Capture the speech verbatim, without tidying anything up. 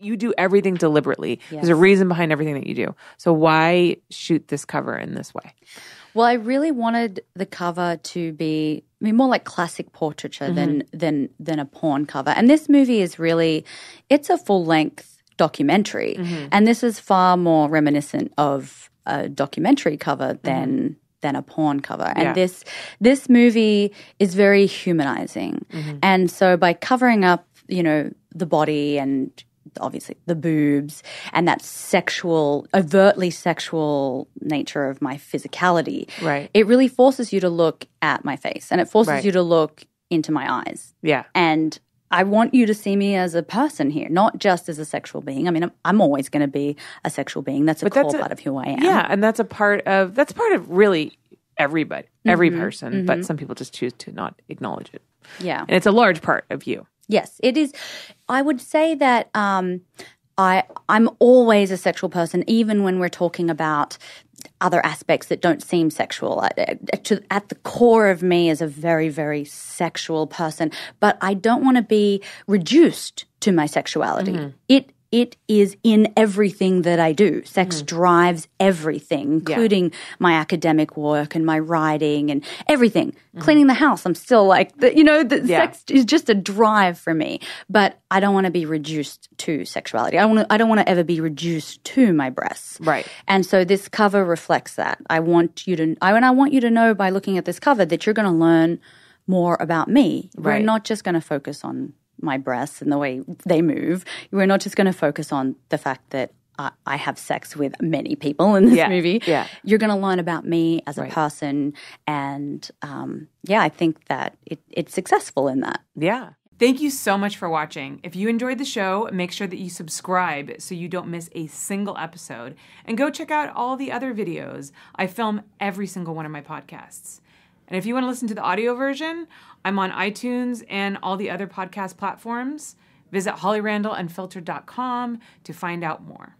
you do everything deliberately. Yes. There's a reason behind everything that you do. So why shoot this cover in this way? Well, I really wanted the cover to be, I mean, more like classic portraiture mm-hmm. than than than a porn cover. And this movie is really, it's a full-length documentary. Mm-hmm. And this is far more reminiscent of a documentary cover mm-hmm. than... than a porn cover. And yeah. this this movie is very humanizing. Mm-hmm. And so by covering up, you know, the body and obviously the boobs and that sexual, overtly sexual nature of my physicality, right. it really forces you to look at my face and it forces right. you to look into my eyes. Yeah. And I want you to see me as a person here, not just as a sexual being. I mean, I'm, I'm always going to be a sexual being. That's a but core that's a, part of who I am. Yeah, and that's a part of that's part of really everybody, mm-hmm. every person. Mm-hmm. But some people just choose to not acknowledge it. Yeah, and it's a large part of you. Yes, it is. I would say that um, I I'm always a sexual person, even when we're talking about other aspects that don't seem sexual. At the core of me is a very, very sexual person, but I don't want to be reduced to my sexuality. Mm-hmm. It It is in everything that I do. Sex mm-hmm. drives everything, including yeah. my academic work and my writing and everything. Mm-hmm. Cleaning the house, I'm still like, the, you know, the yeah. sex is just a drive for me. But I don't want to be reduced to sexuality. I want to, I don't want to ever be reduced to my breasts. Right. And so this cover reflects that. I want you to, I, and I want you to know by looking at this cover that you're going to learn more about me. Right. We're not just going to focus on my breasts and the way they move. We're not just going to focus on the fact that I, I have sex with many people in this yeah, movie. Yeah. You're going to learn about me as right. a person. And um, yeah, I think that it, it's successful in that. Yeah. Thank you so much for watching. If you enjoyed the show, make sure that you subscribe so you don't miss a single episode. And go check out all the other videos. I film every single one of my podcasts. And if you want to listen to the audio version, I'm on iTunes and all the other podcast platforms. Visit holly randall unfiltered dot com to find out more.